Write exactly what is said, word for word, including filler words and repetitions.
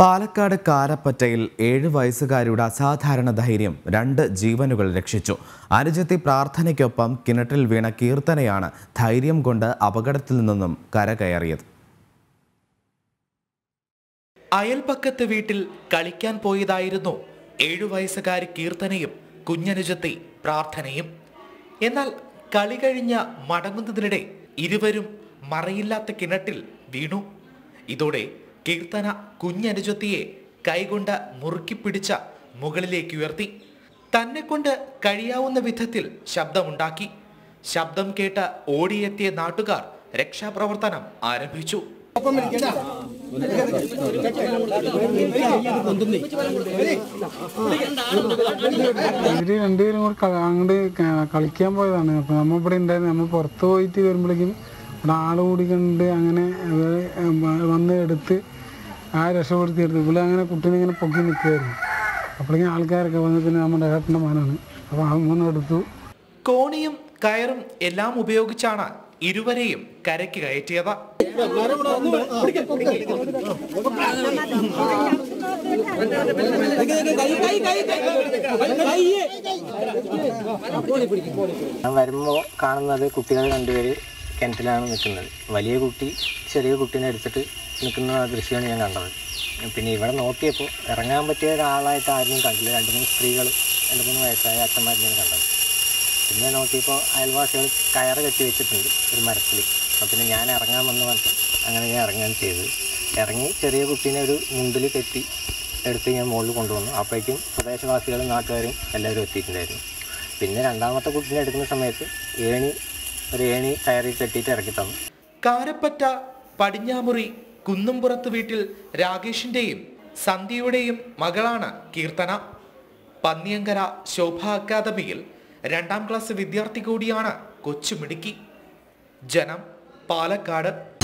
പാലക്കാട് കാരപ്പറ്റയിൽ ഏഴ് വയസ്സുകാരിയുടെ അസാധാരണ ധൈര്യം രണ്ട് ജീവനുകൾ രക്ഷിച്ചു. അനുജത്തി പ്രാർത്ഥനയ്ക്കൊപ്പം കിണറ്റിൽ വീണ കീർത്തനയാണ് ധൈര്യം കൊണ്ട് അപകടത്തിൽ നിന്നും കരകയറിയത്. അയൽപക്കത്തെ വീട്ടിൽ കളിക്കാൻ പോയതായിരുന്നു ഏഴു വയസ്സുകാരി കീർത്തനയും കുഞ്ഞനുജത്തി പ്രാർത്ഥനയും. എന്നാൽ കളി കഴിഞ്ഞ മടങ്ങുന്നതിനിടെ ഇരുവരും മറയില്ലാത്ത കിണറ്റിൽ വീണു. ഇതോടെ കീർത്തന കുഞ്ഞനുജത്തിയെ കൈകൊണ്ട് മുറുക്കി പിടിച്ച മുകളിലേക്ക് ഉയർത്തി തന്നെക്കൊണ്ട് കഴിയാവുന്ന വിധത്തിൽ ശബ്ദമുണ്ടാക്കി. ശബ്ദം കേട്ട് ഓടിയെത്തിയ നാട്ടുകാർ രക്ഷാപ്രവർത്തനം ആരംഭിച്ചു. ഇവര് രണ്ടുപേരും കൂടെ അങ്ങോട്ട് കളിക്കാൻ പോയതാണ്. അപ്പൊ നമ്മ ഇവിടെ ഉണ്ടായിരുന്നു. നമ്മൾ പുറത്തു പോയിട്ട് വരുമ്പോഴേക്കും ഇവിടെ ആള് കൂടി കണ്ട് അങ്ങനെ വന്ന് എടുത്ത് ആ രക്ഷപ്പെടുത്തിയെടുത്തു. ഇവിടെ അങ്ങനെ കുട്ടീനെ ഇങ്ങനെ പൊക്കി നിൽക്കുകയായിരുന്നു. അപ്പോഴേക്കും ആൾക്കാരൊക്കെ വന്ന് പിന്നെ നമ്മുടെ ഏട്ടൻ്റെ മകനാണ്. അപ്പൊ അങ്ങനെ എടുത്തു. കോണിയും കയറും എല്ലാം ഉപയോഗിച്ചാണ് ഇരുവരെയും കരയ്ക്ക് കയറ്റിയത്. ഞാൻ വരുമ്പോ കാണുന്നത് കുട്ടികൾ രണ്ടുപേര് കിണറ്റിലാണ് നിൽക്കുന്നത്. വലിയ കുട്ടി ചെറിയ കുട്ടീനെ എടുത്തിട്ട് നിൽക്കുന്ന ദൃശ്യമാണ് ഞാൻ കണ്ടത്. പിന്നെ ഇവിടെ നോക്കിയപ്പോൾ ഇറങ്ങാൻ പറ്റിയ ഒരാളായിട്ട് ആരും കണ്ടില്ല. രണ്ട് മൂന്ന് സ്ത്രീകൾ, രണ്ട് മൂന്ന് വയസ്സായ അച്ഛന്മാരെയാണ് കണ്ടത്. പിന്നെ നോക്കിയപ്പോൾ അയൽവാസികൾ കയറ് കെട്ടി വെച്ചിട്ടുണ്ട് ഒരു മരത്തിൽ. അപ്പം പിന്നെ ഞാൻ ഇറങ്ങാമെന്ന് പറഞ്ഞിട്ട് അങ്ങനെ ഞാൻ ഇറങ്ങാൻ ചെയ്തത്. ഇറങ്ങി ചെറിയ കുട്ടീനെ ഒരു മുണ്ടിൽ കെട്ടി എടുത്ത് ഞാൻ മുകളിൽ കൊണ്ടുവന്നു. അപ്പോഴേക്കും പ്രദേശവാസികളും നാട്ടുകാരും എല്ലാവരും എത്തിയിട്ടുണ്ടായിരുന്നു. പിന്നെ രണ്ടാമത്തെ കുട്ടീനെ എടുക്കുന്ന സമയത്ത് ഏണി ഒരു ഏണി കയറി കെട്ടിയിട്ട് ഇറക്കി തന്നു. കാരപ്പറ്റ പടിഞ്ഞാമുറി കുന്നുംപുറത്ത് വീട്ടിൽ രാകേഷിൻ്റെയും സന്ധ്യയുടെയും മകളാണ് കീർത്തന. പന്നിയങ്കര ശോഭ അക്കാദമിയിൽ രണ്ടാം ക്ലാസ് വിദ്യാർത്ഥി കൂടിയാണ് കൊച്ചുമിടുക്കി. ജനം പാലക്കാട്.